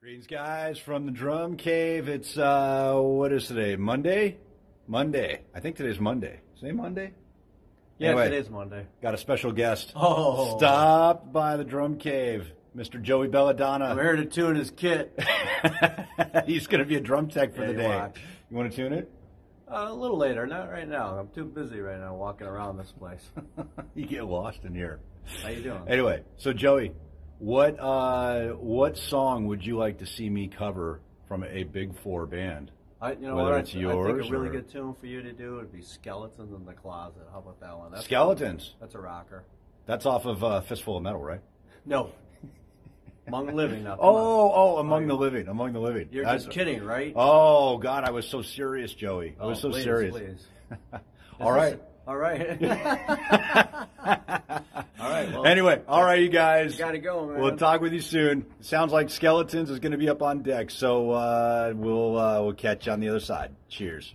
Greetings, guys, from the Drum Cave. It's, what is today, Monday? Monday. I think today's Monday. Is it Monday? Yes, anyway, it is Monday. Got a special guest. Oh. Stop by the Drum Cave, Mr. Joey Belladonna. I'm here to tune his kit. He's going to be a drum tech for the day. Watch. You want to tune it? A little later. Not right now. I'm too busy right now walking around this place. You get lost in here. How you doing? Anyway, so Joey. What song would you like to see me cover from a Big Four band? I think a really good tune for you to do would be Skeletons in the Closet. How about that one? That's Skeletons. That's a rocker. That's off of Fistful of Metal, right? No. Among the Living. Among the Living. You're just kidding, right? Oh, God, I was so serious, Joey. I was so serious. Please. All right. Well, anyway, all right, you guys. You gotta go, man. We'll talk with you soon. Sounds like Skeletons is going to be up on deck, so we'll catch you on the other side. Cheers.